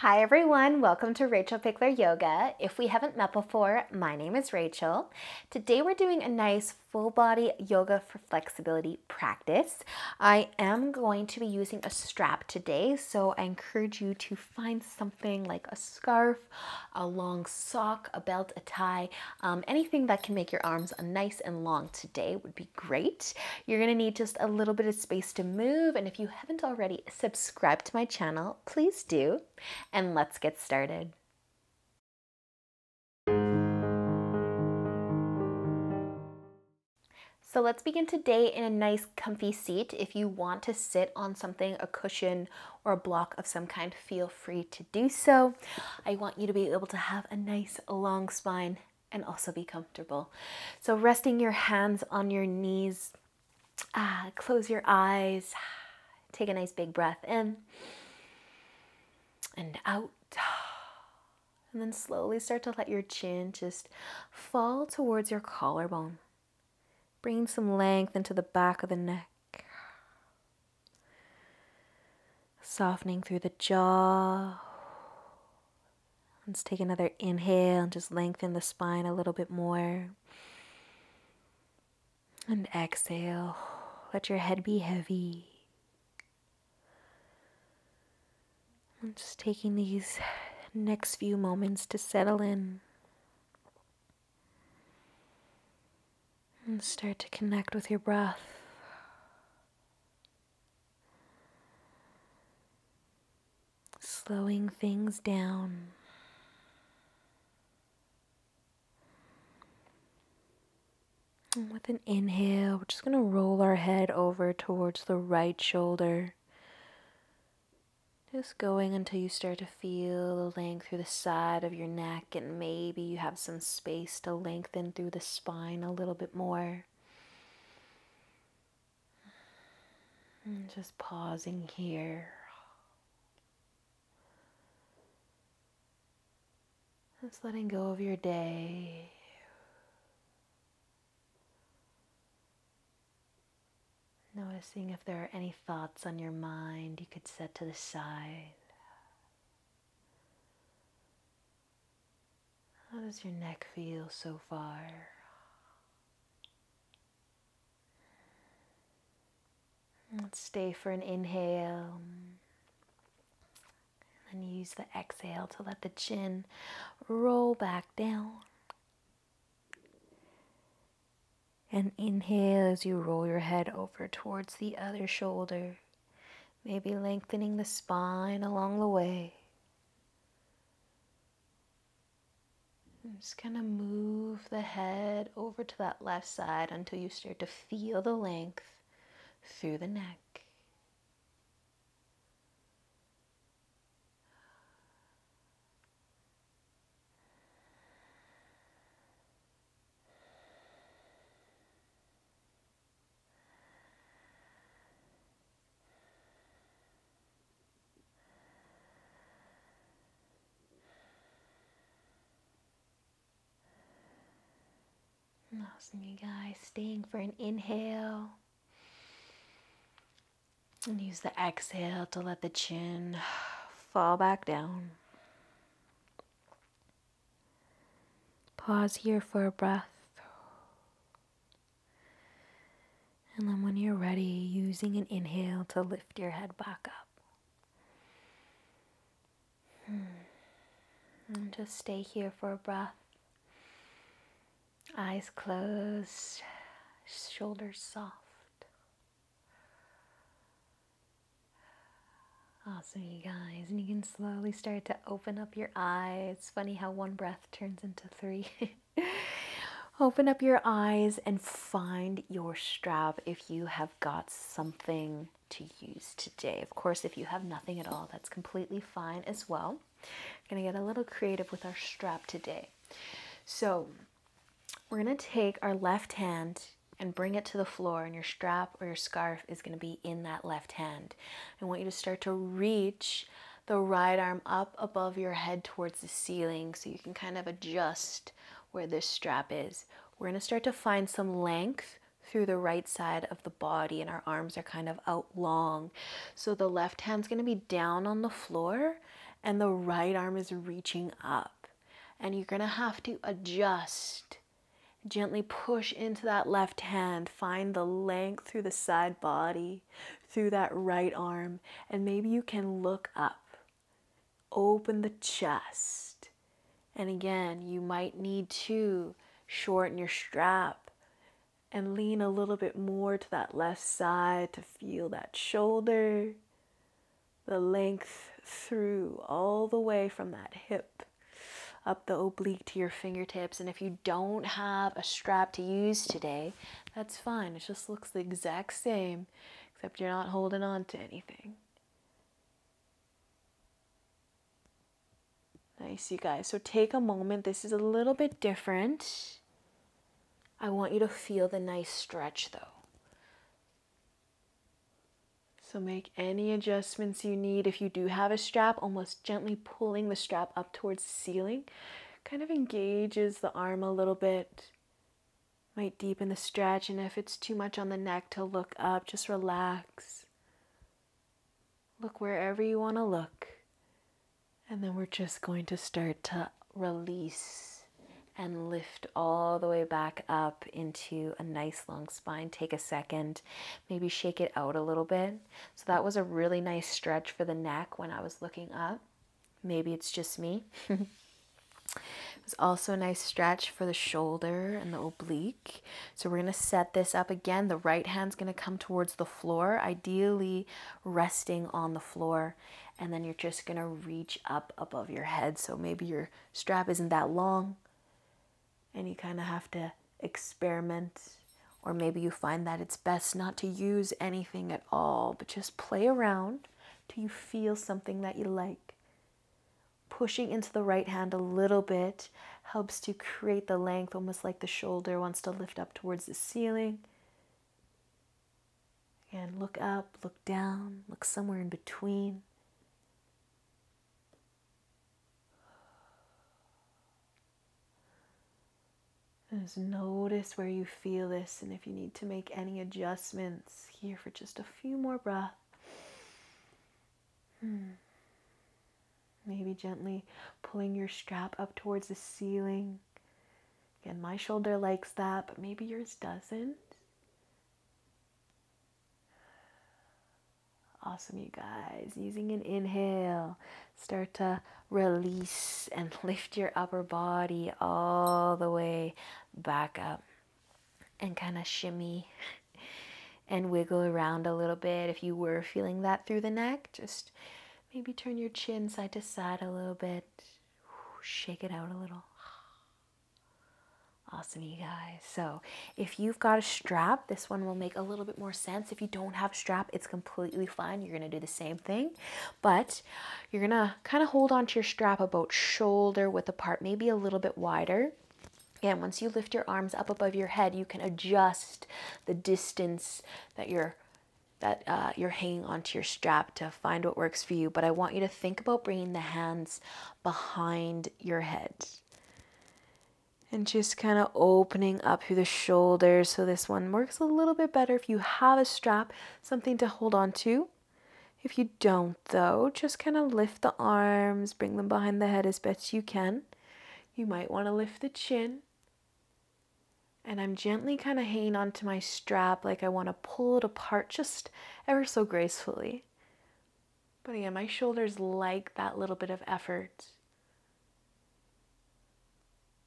Hi everyone, welcome to Rachel Pichler Yoga. If we haven't met before, my name is Rachel. Today we're doing a nice full body yoga for flexibility practice. I am going to be using a strap today, so I encourage you to find something like a scarf, a long sock, a belt, a tie, anything that can make your arms nice and long today would be great. You're gonna need just a little bit of space to move, and if you haven't already subscribed to my channel, please do. And let's get started. So let's begin today in a nice comfy seat. If you want to sit on something, a cushion or a block of some kind, feel free to do so. I want you to be able to have a nice long spine and also be comfortable. So resting your hands on your knees, close your eyes, take a nice big breath in and out, and then slowly start to let your chin just fall towards your collarbone. Bring some length into the back of the neck, softening through the jaw. Let's take another inhale and just lengthen the spine a little bit more, and exhale, let your head be heavy. I'm just taking these next few moments to settle in and start to connect with your breath. Slowing things down. And with an inhale, we're just going to roll our head over towards the right shoulder. Just going until you start to feel the length through the side of your neck, and maybe you have some space to lengthen through the spine a little bit more. And just pausing here. Just letting go of your day. Noticing if there are any thoughts on your mind you could set to the side. How does your neck feel so far? Let's stay for an inhale. And then use the exhale to let the chin roll back down. And inhale as you roll your head over towards the other shoulder, maybe lengthening the spine along the way. I'm just gonna move the head over to that left side until you start to feel the length through the neck. Awesome, you guys. Staying for an inhale. And use the exhale to let the chin fall back down. Pause here for a breath. And then when you're ready, using an inhale to lift your head back up. And just stay here for a breath. Eyes closed, shoulders soft. Awesome, you guys. And you can slowly start to open up your eyes. It's funny how one breath turns into three. Open up your eyes and find your strap if you have got something to use today. Of course, if you have nothing at all, that's completely fine as well. I'm gonna get a little creative with our strap today. So, we're going to take our left hand and bring it to the floor, and your strap or your scarf is going to be in that left hand. I want you to start to reach the right arm up above your head towards the ceiling so you can kind of adjust where this strap is. We're going to start to find some length through the right side of the body, and our arms are kind of out long. So the left hand's going to be down on the floor and the right arm is reaching up. And you're gonna have to adjust. Gently push into that left hand, find the length through the side body, through that right arm, and maybe you can look up. Open the chest. And again, you might need to shorten your strap and lean a little bit more to that left side to feel that shoulder, the length through all the way from that hip up the oblique to your fingertips. And if you don't have a strap to use today, that's fine. It just looks the exact same, except you're not holding on to anything. Nice, you guys. So take a moment. This is a little bit different. I want you to feel the nice stretch though. So make any adjustments you need. If you do have a strap, almost gently pulling the strap up towards the ceiling, kind of engages the arm a little bit, might deepen the stretch. And if it's too much on the neck to look up, just relax. Look wherever you want to look. And then we're just going to start to release and lift all the way back up into a nice long spine. Take a second, maybe shake it out a little bit. So that was a really nice stretch for the neck when I was looking up. Maybe it's just me. It was also a nice stretch for the shoulder and the oblique. So we're gonna set this up again. The right hand's gonna come towards the floor, ideally resting on the floor. And then you're just gonna reach up above your head. So maybe your strap isn't that long, and you kind of have to experiment, or maybe you find that it's best not to use anything at all, but just play around till you feel something that you like. Pushing into the right hand a little bit helps to create the length, almost like the shoulder wants to lift up towards the ceiling. And look up, look down, look somewhere in between. Just notice where you feel this, and if you need to make any adjustments here for just a few more breaths. Maybe gently pulling your strap up towards the ceiling. Again, my shoulder likes that, but maybe yours doesn't. Awesome, you guys. Using an inhale, start to release and lift your upper body all the way back up, and kind of shimmy and wiggle around a little bit. If you were feeling that through the neck, just maybe turn your chin side to side a little bit. Shake it out a little. Awesome, you guys. So if you've got a strap, this one will make a little bit more sense. If you don't have a strap, it's completely fine. You're going to do the same thing, but you're going to kind of hold onto your strap about shoulder width apart, maybe a little bit wider. Again, once you lift your arms up above your head, you can adjust the distance that you're hanging onto your strap to find what works for you. But I want you to think about bringing the hands behind your head. And just kind of opening up through the shoulders. So this one works a little bit better if you have a strap, something to hold on to. If you don't though, just kind of lift the arms, bring them behind the head as best you can. You might want to lift the chin. And I'm gently kind of hanging onto my strap like I want to pull it apart just ever so gracefully. But again, my shoulders like that little bit of effort.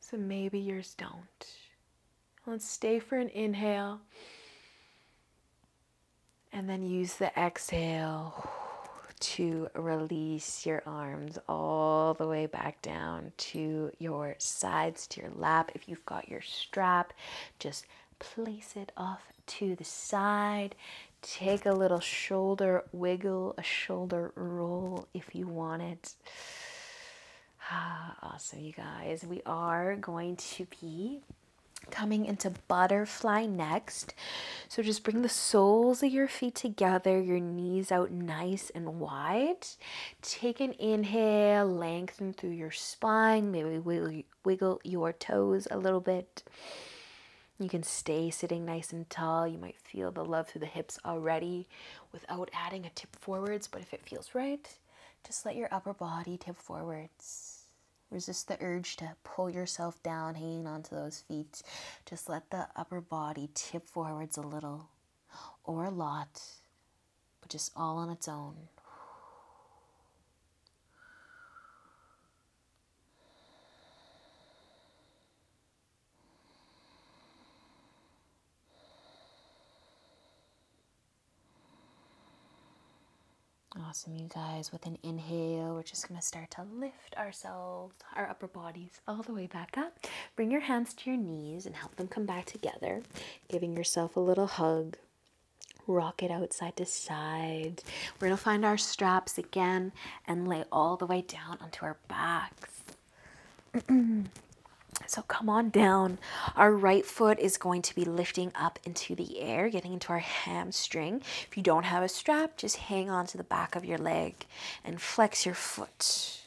So maybe yours don't. Let's stay for an inhale. And then use the exhale to release your arms all the way back down to your sides, to your lap. If you've got your strap, just place it off to the side. Take a little shoulder wiggle, a shoulder roll if you want it. Ah, awesome, you guys. We are going to be coming into butterfly next. So just bring the soles of your feet together, your knees out nice and wide. Take an inhale, lengthen through your spine, maybe wiggle your toes a little bit. You can stay sitting nice and tall. You might feel the love through the hips already without adding a tip forwards, but if it feels right, Just let your upper body tip forwards. Resist the urge to pull yourself down, hanging onto those feet. Just let the upper body tip forwards a little or a lot, but just all on its own. Awesome, you guys. With an inhale, we're just going to start to lift ourselves, our upper bodies, all the way back up. Bring your hands to your knees and help them come back together, giving yourself a little hug. Rock it out side to side. We're going to find our straps again and lay all the way down onto our backs. So come on down. Our right foot is going to be lifting up into the air, getting into our hamstring. If you don't have a strap, just hang on to the back of your leg and flex your foot.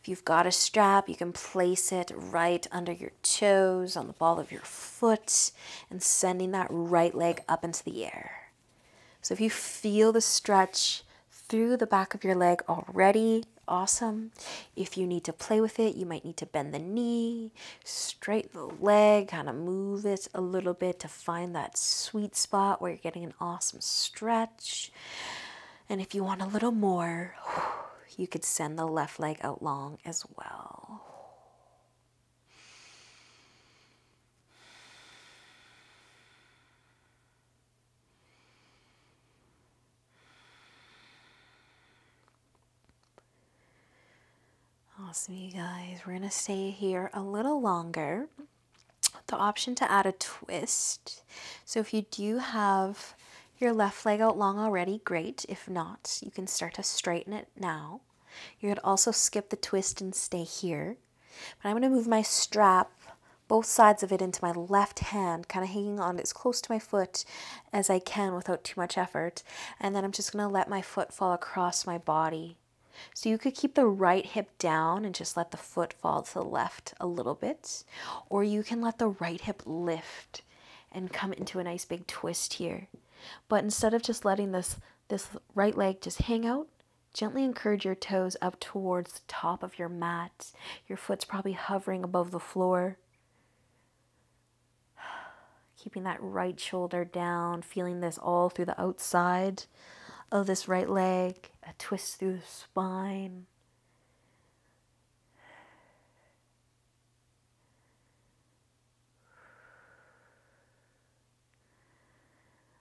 If you've got a strap, you can place it right under your toes on the ball of your foot and sending that right leg up into the air. So if you feel the stretch through the back of your leg already, awesome. If you need to play with it, you might need to bend the knee, straighten the leg, kind of move it a little bit to find that sweet spot where you're getting an awesome stretch. And if you want a little more, you could send the left leg out long as well. Awesome, you guys. We're going to stay here a little longer. The option to add a twist. So if you do have your left leg out long already, great. If not, you can start to straighten it now. You could also skip the twist and stay here. But I'm going to move my strap, both sides of it, into my left hand, kind of hanging on as close to my foot as I can without too much effort. And then I'm just going to let my foot fall across my body. So you could keep the right hip down and just let the foot fall to the left a little bit, or you can let the right hip lift and come into a nice big twist here. But instead of just letting this right leg just hang out, gently encourage your toes up towards the top of your mat. Your foot's probably hovering above the floor. Keeping that right shoulder down, feeling this all through the outside of this right leg, a twist through the spine.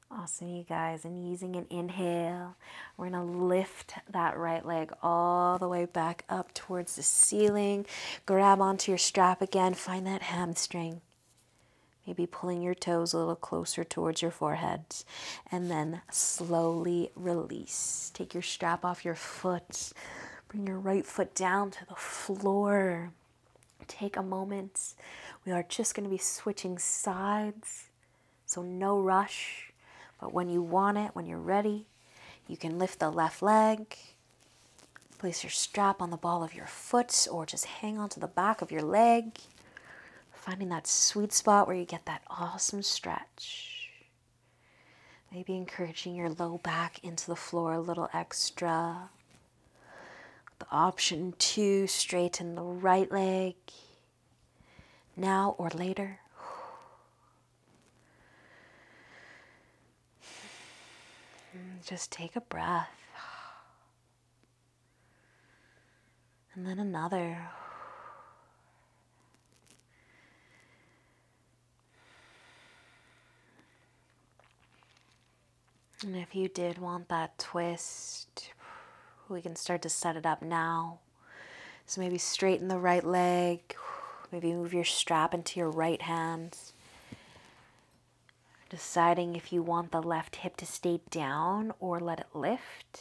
Awesome, you guys. And using an inhale, we're going to lift that right leg all the way back up towards the ceiling. Grab onto your strap again. Find that hamstring. Maybe pulling your toes a little closer towards your forehead, and then slowly release. Take your strap off your foot. Bring your right foot down to the floor. Take a moment. We are just going to be switching sides, so no rush. But when you want it, when you're ready, you can lift the left leg. Place your strap on the ball of your foot or just hang onto the back of your leg. Finding that sweet spot where you get that awesome stretch. Maybe encouraging your low back into the floor a little extra. The option to straighten the right leg now or later. Just take a breath. And then another. And if you did want that twist, we can start to set it up now. So maybe straighten the right leg, maybe move your strap into your right hand. Deciding if you want the left hip to stay down or let it lift.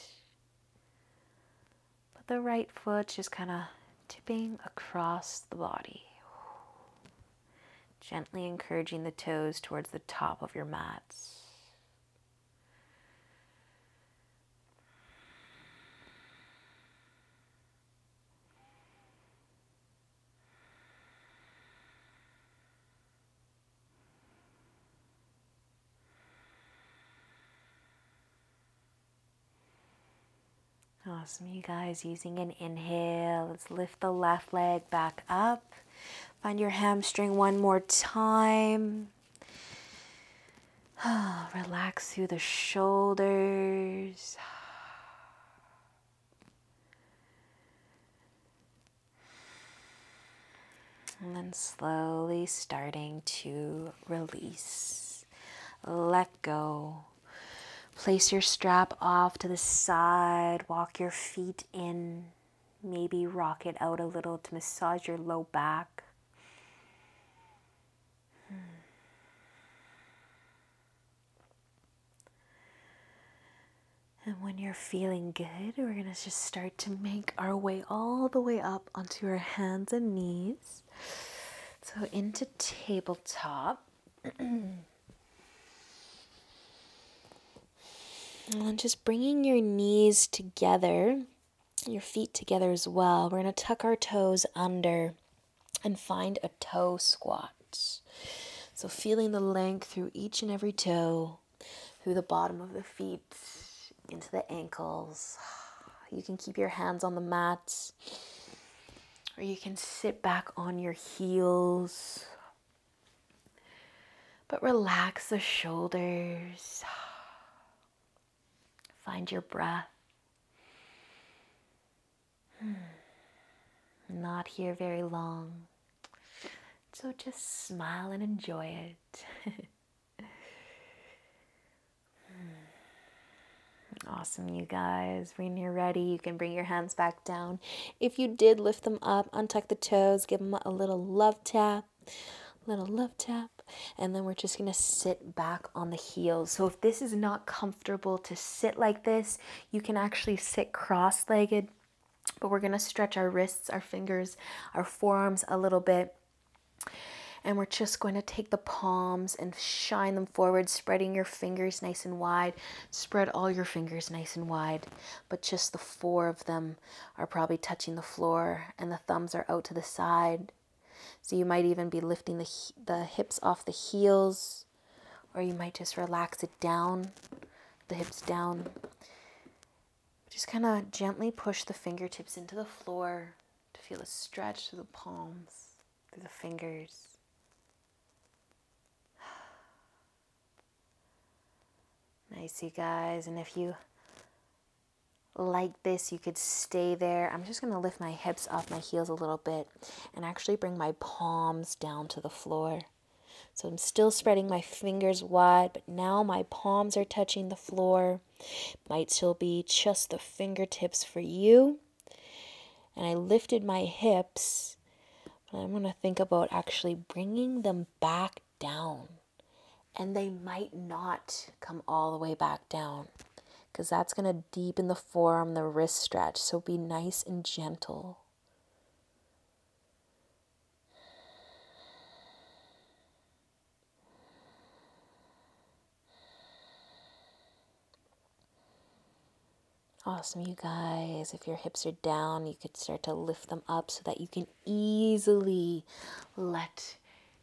But the right foot just kind of tipping across the body. Gently encouraging the toes towards the top of your mat. Awesome, you guys, using an inhale, let's lift the left leg back up. Find your hamstring one more time. Relax through the shoulders. And then slowly starting to release. Let go. Place your strap off to the side. Walk your feet in. Maybe rock it out a little to massage your low back. And when you're feeling good, we're going to just start to make our way all the way up onto our hands and knees. So into tabletop. And then just bringing your knees together, your feet together as well. We're going to tuck our toes under and find a toe squat. So feeling the length through each and every toe, through the bottom of the feet, into the ankles. You can keep your hands on the mat, or you can sit back on your heels. But relax the shoulders. Find your breath. Not here very long. So just smile and enjoy it. Awesome, you guys. When you're ready, you can bring your hands back down. If you did, lift them up, untuck the toes, give them a little love tap, and then we're just going to sit back on the heels. So if this is not comfortable to sit like this, you can actually sit cross-legged, but we're going to stretch our wrists, our fingers, our forearms a little bit. And we're just going to take the palms and shine them forward, spreading your fingers nice and wide. Spread all your fingers nice and wide, but just the four of them are probably touching the floor, and the thumbs are out to the side. So you might even be lifting the hips off the heels, or you might just relax it down, the hips down. Just kind of gently push the fingertips into the floor to feel a stretch through the palms, through the fingers. Nice, you guys. And if you like this, you could stay there. I'm just going to lift my hips off my heels a little bit and actually bring my palms down to the floor. So I'm still spreading my fingers wide, but now my palms are touching the floor. Might still be just the fingertips for you. And I lifted my hips, but I'm going to think about actually bringing them back down. And they might not come all the way back down, because that's going to deepen the forearm, the wrist stretch. So be nice and gentle. Awesome, you guys. If your hips are down, you could start to lift them up so that you can easily let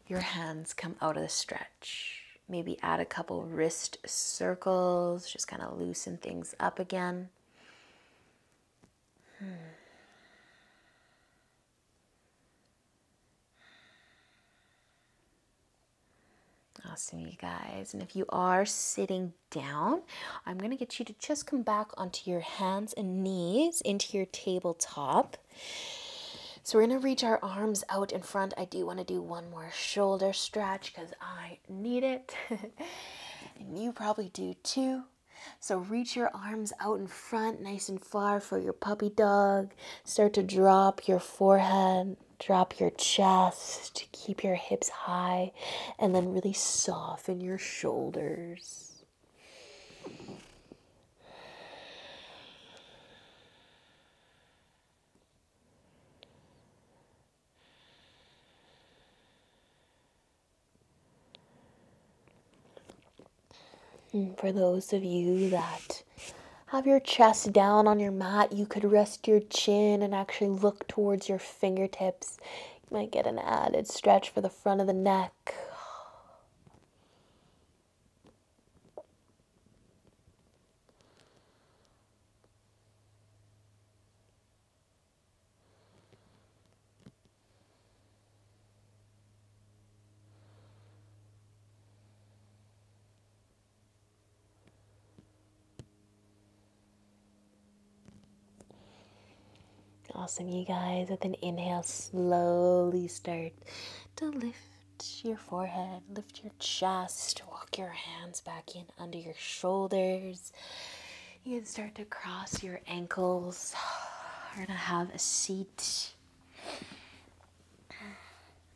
your hands come out of the stretch. Maybe add a couple wrist circles, just kind of loosen things up again. Awesome, you guys. And if you are sitting down, I'm going to get you to just come back onto your hands and knees into your tabletop. So we're going to reach our arms out in front. I do want to do one more shoulder stretch because I need it. And you probably do too. So reach your arms out in front, nice and far for your puppy dog. Start to drop your forehead, drop your chest, keep your hips high, and then really soften your shoulders. And for those of you that have your chest down on your mat, you could rest your chin and actually look towards your fingertips. You might get an added stretch for the front of the neck. Awesome, you guys. With an inhale, slowly start to lift your forehead, lift your chest, walk your hands back in under your shoulders. You can start to cross your ankles. We're gonna have a seat.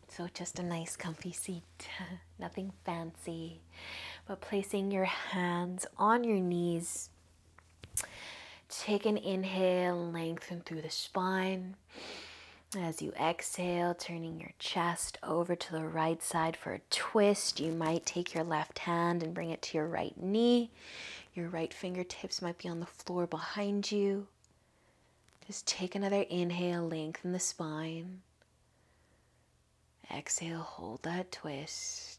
So just a nice comfy seat, nothing fancy, but placing your hands on your knees. Take an inhale, lengthen through the spine. As you exhale, turning your chest over to the right side for a twist. You might take your left hand and bring it to your right knee. Your right fingertips might be on the floor behind you. Just take another inhale, lengthen the spine. Exhale, hold that twist.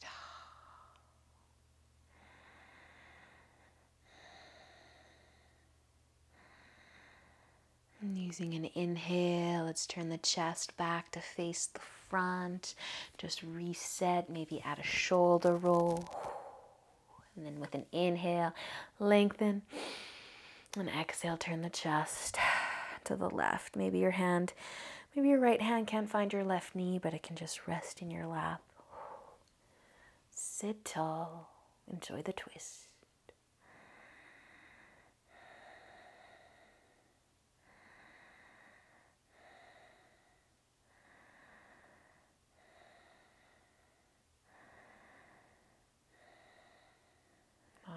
And using an inhale, let's turn the chest back to face the front. Just reset, maybe add a shoulder roll. And then with an inhale, lengthen. And exhale, turn the chest to the left. Maybe your hand, maybe your right hand can't find your left knee, but it can just rest in your lap. Sit tall. Enjoy the twist.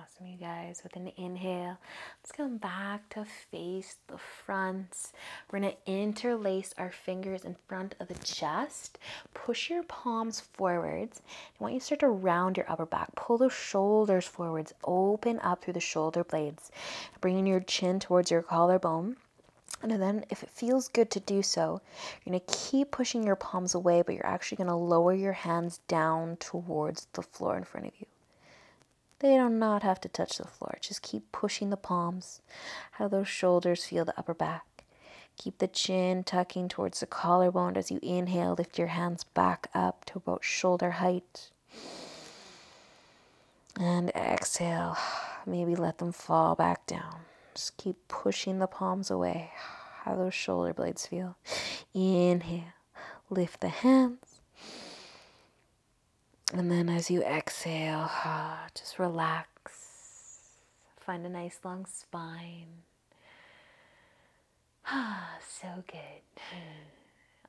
Awesome, you guys. With an inhale, let's come back to face the front. We're going to interlace our fingers in front of the chest. Push your palms forwards. I want you to start to round your upper back. Pull those shoulders forwards. Open up through the shoulder blades. Bringing your chin towards your collarbone. And then if it feels good to do so, you're going to keep pushing your palms away, but you're actually going to lower your hands down towards the floor in front of you. They do not have to touch the floor. Just keep pushing the palms. How those shoulders feel the upper back. Keep the chin tucking towards the collarbone. As you inhale, lift your hands back up to about shoulder height. And exhale. Maybe let them fall back down. Just keep pushing the palms away. How those shoulder blades feel. Inhale. Lift the hands. And then as you exhale, just relax. Find a nice long spine. So good.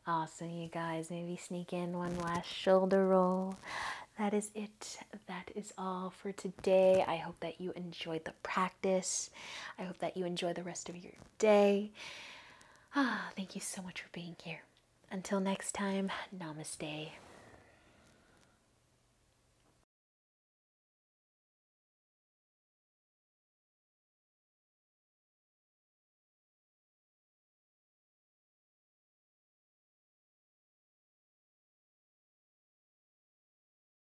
Awesome, you guys. Maybe sneak in one last shoulder roll. That is it. That is all for today. I hope that you enjoyed the practice. I hope that you enjoy the rest of your day. Thank you so much for being here. Until next time, namaste.